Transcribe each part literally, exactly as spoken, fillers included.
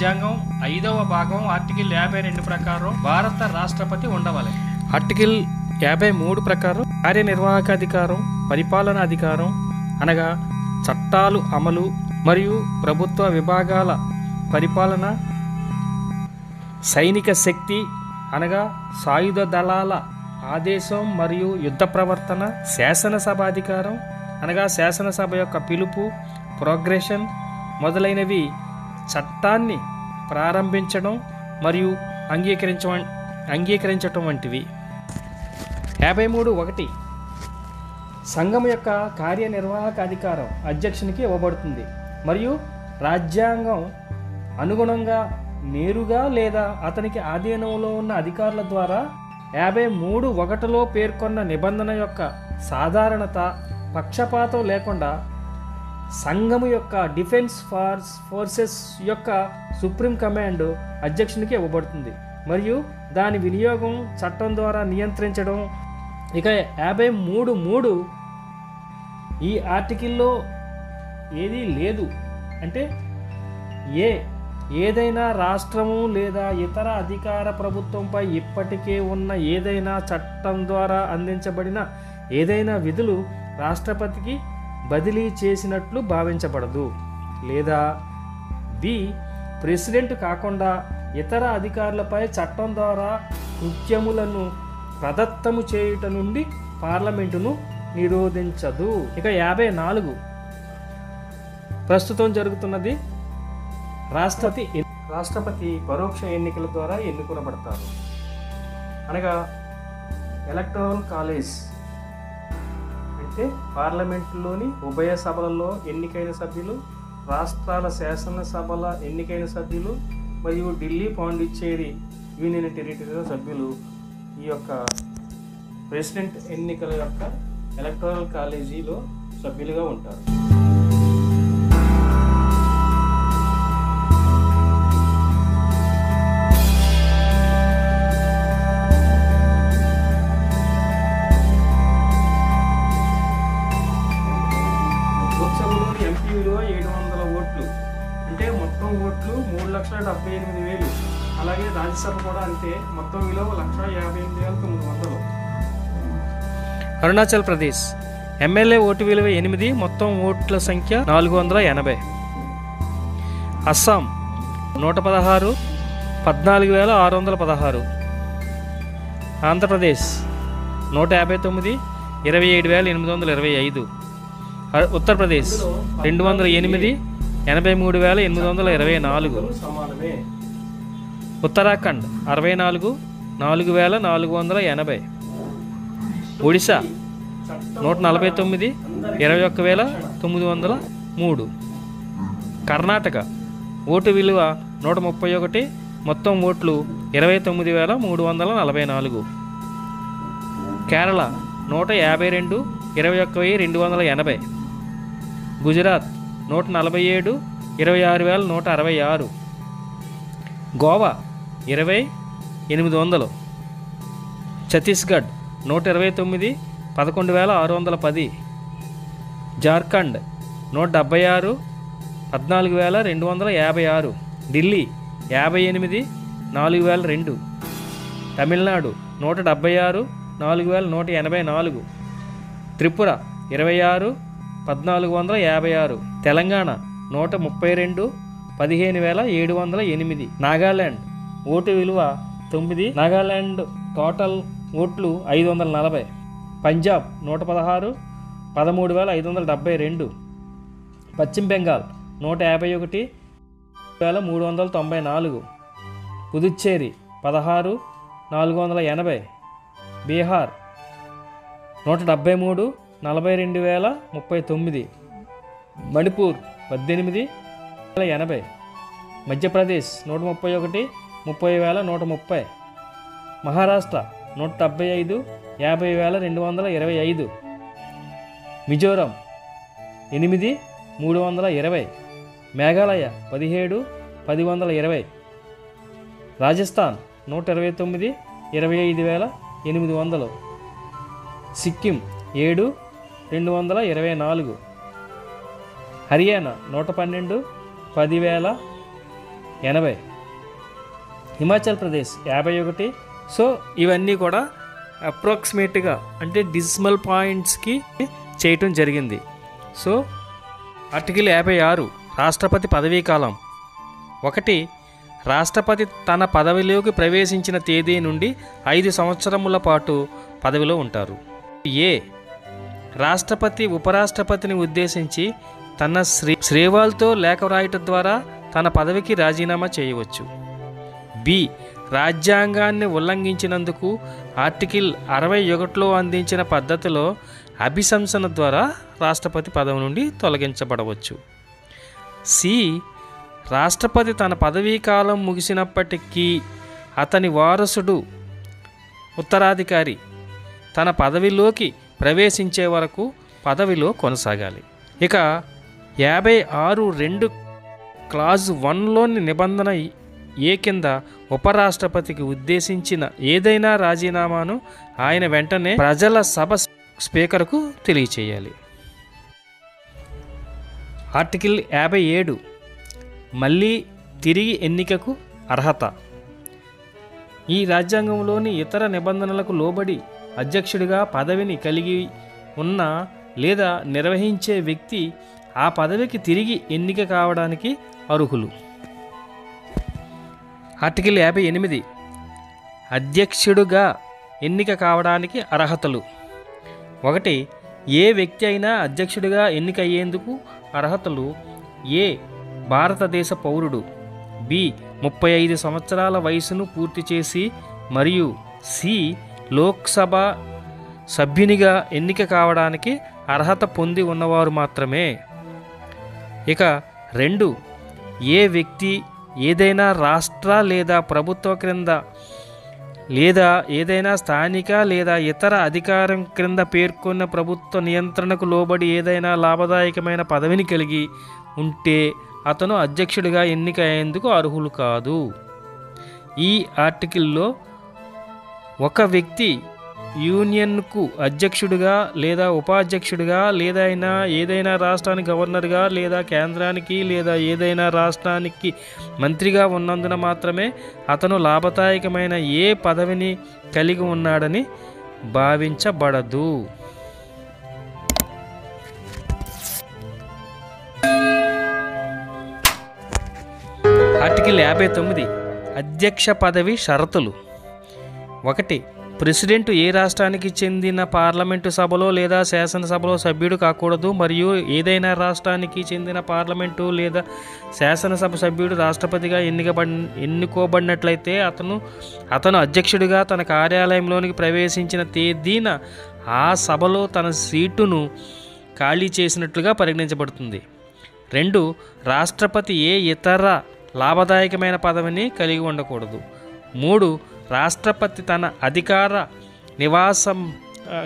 రాజ్యాంగం ఐదవ భాగం ఆర్టికల్ యాభై రెండు ప్రకారం భారత రాష్ట్రపతి ఉండవాలి. ఆర్టికల్ యాభై మూడు ప్రకారం కార్యనిర్వాహకాధికారం, పరిపాలనా అధికారం అనగా చట్టాలు అమలు మరియు ప్రభుత్వ విభాగాల పరిపాలన, సైనిక శక్తి అనగా సాయుధ దళాల ఆదేశం మరియు యుద్ధ ప్రవర్తన, శాసనసభ అధికారం అనగా శాసనసభ యొక్క పిలుపు, ప్రోగ్రెషన్ మొదలైనవి చట్టాన్ని ప్రారంభించడం మరియు అంగీకరించ అంగీకరించడం వంటివి. యాభై మూడు ఒకటి సంఘం యొక్క కార్యనిర్వాహక అధికారం అధ్యక్షునికి ఇవ్వబడుతుంది మరియు రాజ్యాంగం అనుగుణంగా నేరుగా లేదా అతనికి ఆధీనంలో ఉన్న అధికారుల ద్వారా యాభై మూడు ఒకటిలో పేర్కొన్న నిబంధన యొక్క సాధారణత, పక్షపాతం లేకుండా సంఘము యొక్క డిఫెన్స్ ఫోర్స్ ఫోర్సెస్ యొక్క సుప్రీం కమాండ్ అధ్యక్షునికి ఇవ్వబడుతుంది మరియు దాని వినియోగం చట్టం ద్వారా నియంత్రించడం. ఇక యాభై మూడు మూడు ఈ ఆర్టికల్లో ఏదీ లేదు అంటే ఏ ఏదైనా రాష్ట్రము లేదా ఇతర అధికార ప్రభుత్వంపై ఇప్పటికే ఉన్న ఏదైనా చట్టం ద్వారా అందించబడిన ఏదైనా విధులు రాష్ట్రపతికి బదిలీ చేసినట్లు భావించబడదు, లేదా బి ప్రెసిడెంట్ కాకుండా ఇతర అధికారులపై చట్టం ద్వారా కృత్యములను ప్రదత్తము చేయుట నుండి పార్లమెంటును నిరోధించదు. ఇక యాభై నాలుగు ప్రస్తుతం జరుగుతున్నది రాష్ట్రపతి రాష్ట్రపతి పరోక్ష ఎన్నికల ద్వారా ఎన్నుకొనబడతారు అనగా ఎలక్టోరల్ కాలేజ్ అంటే పార్లమెంటులోని ఉభయ సభలలో ఎన్నికైన సభ్యులు, రాష్ట్రాల శాసనసభల ఎన్నికైన సభ్యులు మరియు ఢిల్లీ, పాండిచ్చేరి యూనియన్ టెరిటరీల సభ్యులు ఈ యొక్క ప్రెసిడెంట్ ఎన్నికల యొక్క ఎలక్టోరల్ కాలేజీలో సభ్యులుగా ఉంటారు. లోక్సభలోని ఎంపీ విలువ ఏడు వందల ఓట్లు అంటే మొత్తం ఓట్లు మూడు లక్షల డెబ్బై ఎనిమిది వేలు. అలాగే రాజ్యసభ కూడా అంతే, మొత్తం విలువ లక్ష యాభై ఎనిమిది వేల తొమ్మిది వందలు. అరుణాచల్ ప్రదేశ్ ఎమ్మెల్యే ఓటు విలువ ఎనిమిది, మొత్తం ఓట్ల సంఖ్య నాలుగు వందల ఎనభై. అస్సాం నూట పదహారు, పద్నాలుగు వేల ఆరు వందల పదహారు. ఆంధ్రప్రదేశ్ నూట యాభై తొమ్మిది, ఇరవై ఏడు వేల ఎనిమిది వందల ఇరవై ఐదు. ఉత్తరప్రదేశ్ రెండు వందల ఎనిమిది, ఎనభై మూడు వేల ఎనిమిది వందల ఇరవై నాలుగు. ఉత్తరాఖండ్ అరవై నాలుగు, నాలుగు వేల నాలుగు వందల ఎనభై. ఒడిశా నూట నలభై తొమ్మిది, ఇరవై ఒక్క వేల తొమ్మిది వందల మూడు. కర్ణాటక ఓటు విలువ నూట ముప్పై ఒకటి, మొత్తం ఓట్లు ఇరవై తొమ్మిది వేల మూడు వందల నలభై నాలుగు. కేరళ నూట యాభై రెండు, ఇరవై ఒక్క వెయ్యి రెండు వందల ఎనభై. గుజరాత్ నూట నలభై ఏడు, ఇరవై ఆరు వేల నూట అరవై ఆరు. గోవా ఇరవై ఎనిమిది వందలు. ఛత్తీస్గఢ్ నూట ఇరవై తొమ్మిది, పదకొండు వేల ఆరు వందల పది. జార్ఖండ్ నూట డెబ్బై ఆరు, పద్నాలుగు వేల రెండు వందల యాభై ఆరు. ఢిల్లీ యాభై ఎనిమిది, నాలుగు వేల రెండు. తమిళనాడు నూట డెబ్బై ఆరు, నాలుగు వేల నూట ఎనభై నాలుగు. త్రిపుర ఇరవై ఆరు, పద్నాలుగు వందల యాభై ఆరు. తెలంగాణ నూట ముప్పై రెండు, పదిహేను వేల ఏడు వందల ఎనిమిది. నాగాల్యాండ్ ఓటు విలువ తొమ్మిది, నాగాల్యాండ్ టోటల్ ఓట్లు ఐదు వందల నలభై. పంజాబ్ నూట పదహారు, పదమూడు వేల ఐదు వందల డెబ్బై రెండు. పశ్చిమ బెంగాల్ నూట యాభై ఒకటి, వేల మూడు వందల తొంభై నాలుగు. పుదుచ్చేరి పదహారు, నాలుగు వందల ఎనభై. బీహార్ నూట డెబ్బై మూడు, నలభై రెండు వేల ముప్పై తొమ్మిది. మణిపూర్ పద్దెనిమిది వేల ఎనభై. మధ్యప్రదేశ్ నూట ముప్పై ఒకటి, ముప్పై వేల నూట ముప్పై. మహారాష్ట్ర నూట డెబ్బై ఐదు, యాభై వేల రెండు వందల ఇరవై ఐదు. మిజోరం ఎనిమిది, మూడు వందల ఇరవై. మేఘాలయ పదిహేడు, పది వందల ఇరవై. రాజస్థాన్ నూట ఇరవై తొమ్మిది, ఇరవై ఐదు వేల ఎనిమిది వందలు. సిక్కిం ఏడు, రెండు వందల ఇరవై నాలుగు. హర్యానా నూట పన్నెండు, పదివేల ఎనభై, హిమాచల్ ప్రదేశ్ యాభై ఒకటి. సో ఇవన్నీ కూడా అప్రాక్సిమేట్గా అంటే డిసిమల్ పాయింట్స్కి చేయటం జరిగింది. సో ఆర్టికల్ యాభై ఆరు రాష్ట్రపతి పదవీ కాలం. ఒకటి, రాష్ట్రపతి తన పదవిలోకి ప్రవేశించిన తేదీ నుండి ఐదు సంవత్సరముల పాటు పదవిలో ఉంటారు. ఏ, రాష్ట్రపతి ఉపరాష్ట్రపతిని ఉద్దేశించి తన శ్రీ శ్రేవాలతో లేఖ రాయటం ద్వారా తన పదవికి రాజీనామా చేయవచ్చు. బి, రాజ్యాంగాన్ని ఉల్లంఘించినందుకు ఆర్టికల్ అరవై ఒకటిలో అందించిన పద్ధతిలో అభిశంసన ద్వారా రాష్ట్రపతి పదవి నుండి తొలగించబడవచ్చు. సి, రాష్ట్రపతి తన పదవీ కాలం ముగిసినప్పటికీ అతని వారసుడు ఉత్తరాధికారి తన పదవిలోకి ప్రవేశించే వరకు పదవిలో కొనసాగాలి. ఇక యాభై ఆరు రెండు క్లాజ్ వన్లోని నిబంధన ఏ కింద ఉపరాష్ట్రపతికి ఉద్దేశించిన ఏదైనా రాజీనామాను ఆయన వెంటనే ప్రజల సభ స్పీకర్కు తెలియచేయాలి. ఆర్టికల్ యాభై ఏడు మళ్ళీ తిరిగి ఎన్నికకు అర్హత. ఈ రాజ్యాంగంలోని ఇతర నిబంధనలకు లోబడి అధ్యక్షుడిగా పదవిని కలిగి ఉన్న లేదా నిర్వహించే వ్యక్తి ఆ పదవికి తిరిగి ఎన్నిక కావడానికి అర్హులు. ఆర్టికల్ యాభై ఎనిమిది అధ్యక్షుడిగా ఎన్నిక కావడానికి అర్హతలు. ఒకటి, ఏ వ్యక్తి అయినా అధ్యక్షుడిగా ఎన్నికయ్యేందుకు అర్హతలు. ఏ, భారతదేశ పౌరుడు. బి, ముప్పై ఐదు సంవత్సరాల వయసును పూర్తి చేసి మరియు సి, లోక్సభ సభ్యునిగా ఎన్నిక కావడానికి అర్హత పొంది ఉన్నవారు మాత్రమే. ఇక రెండు, ఏ వ్యక్తి ఏదైనా రాష్ట్ర లేదా ప్రభుత్వ క్రింద లేదా ఏదైనా స్థానిక లేదా ఇతర అధికారం క్రింద పేర్కొన్న ప్రభుత్వ నియంత్రణకు లోబడి ఏదైనా లాభదాయకమైన పదవిని కలిగి ఉంటే అతను అధ్యక్షుడిగా ఎన్నిక అయ్యేందుకు అర్హులు కాదు. ఈ ఆర్టికల్లో ఒక వ్యక్తి యూనియన్కు అధ్యక్షుడిగా లేదా ఉపాధ్యక్షుడిగా లేదా ఏదైనా రాష్ట్రానికి గవర్నర్గా లేదా కేంద్రానికి లేదా ఏదైనా రాష్ట్రానికి మంత్రిగా ఉన్నందున మాత్రమే అతను లాభదాయకమైన ఏ పదవిని కలిగి ఉన్నాడని భావించబడదు. ఆర్టికల్ యాభై తొమ్మిది అధ్యక్ష పదవి షరతులు. ఒకటి, ప్రెసిడెంట్ ఏ రాష్ట్రానికి చెందిన పార్లమెంటు సభలో లేదా శాసనసభలో సభ్యుడు కాకూడదు మరియు ఏదైనా రాష్ట్రానికి చెందిన పార్లమెంటు లేదా శాసనసభ సభ్యుడు రాష్ట్రపతిగా ఎన్నికబడి ఎన్నుకోబడినట్లయితే అతను అతను అధ్యక్షుడిగా తన కార్యాలయంలోనికి ప్రవేశించిన తేదీన ఆ సభలో తన సీటును ఖాళీ చేసినట్లుగా పరిగణించబడుతుంది. రెండు, రాష్ట్రపతి ఏ ఇతర లాభదాయకమైన పదవిని కలిగి ఉండకూడదు. మూడు, రాష్ట్రపతి తన అధికార నివాసం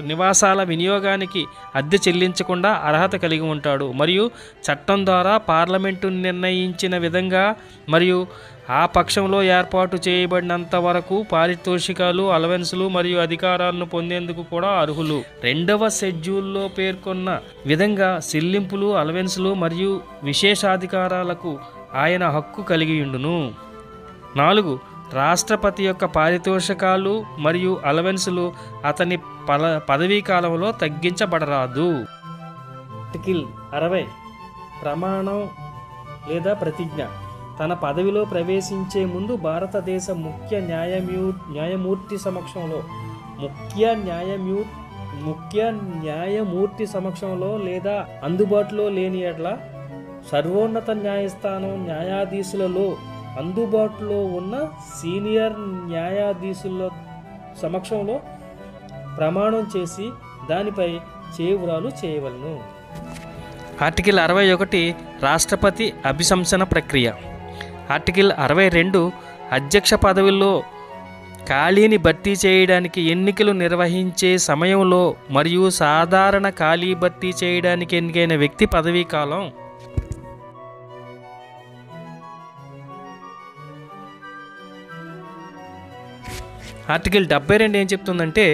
నివాసాల వినియోగానికి అద్దె చెల్లించకుండా అర్హత కలిగి ఉంటాడు మరియు చట్టం ద్వారా పార్లమెంటు నిర్ణయించిన విధంగా మరియు ఆ పక్షంలో ఏర్పాటు చేయబడినంత వరకు పారితోషికాలు, అలవెన్సులు మరియు అధికారాలను పొందేందుకు కూడా అర్హులు. రెండవ షెడ్యూల్లో పేర్కొన్న విధంగా చెల్లింపులు, అలవెన్సులు మరియు విశేషాధికారాలకు ఆయన హక్కు కలిగియుండును. నాలుగు, రాష్ట్రపతి యొక్క పారితోషికాలు మరియు అలవెన్సులు అతని పల పదవీ కాలంలో తగ్గించబడరాదు. ఆర్టికల్ అరవై ప్రమాణం లేదా ప్రతిజ్ఞ. తన పదవిలో ప్రవేశించే ముందు భారతదేశ ముఖ్య న్యాయమూ న్యాయమూర్తి సమక్షంలో ముఖ్య న్యాయమూ ముఖ్య న్యాయమూర్తి సమక్షంలో లేదా అందుబాటులో లేని యెడల సర్వోన్నత న్యాయస్థానం న్యాయాధీశులలో అందుబాటులో ఉన్న సీనియర్ న్యాయాధీశుల సమక్షంలో ప్రమాణం చేసి దానిపై చేయురాలు చేయవలను. ఆర్టికల్ అరవై ఒకటి రాష్ట్రపతి అభిశంసన ప్రక్రియ. ఆర్టికల్ అరవై రెండు అధ్యక్ష పదవిలో ఖాళీని భర్తీ చేయడానికి ఎన్నికలు నిర్వహించే సమయంలో మరియు సాధారణ ఖాళీ భర్తీ చేయడానికి ఎన్నికైన వ్యక్తి పదవీ కాలం. ఆర్టికల్ డెబ్బై రెండు ఏం చెప్తుందంటే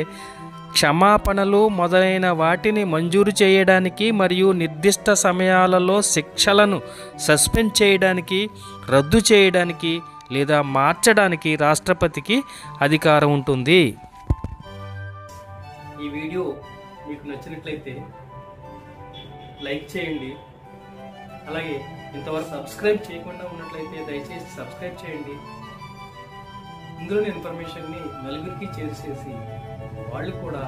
క్షమాపణలు మొదలైన వాటిని మంజూరు చేయడానికి మరియు నిర్దిష్ట సమయాలలో శిక్షలను సస్పెండ్ చేయడానికి, రద్దు చేయడానికి లేదా మార్చడానికి రాష్ట్రపతికి అధికారం ఉంటుంది. ఈ వీడియో మీకు నచ్చినట్లయితే లైక్ చేయండి. అలాగే ఇంతవరకు సబ్స్క్రైబ్ చేయకుండా ఉన్నట్లయితే దయచేసి సబ్స్క్రైబ్ చేయండి. ఇందులోని ఇన్ఫర్మేషన్ని నలుగురికి చేర్చేసి వాళ్ళు కూడా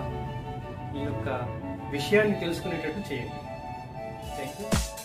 ఈ యొక్క విషయాన్ని తెలుసుకునేటట్టు చేయండి. Thank you.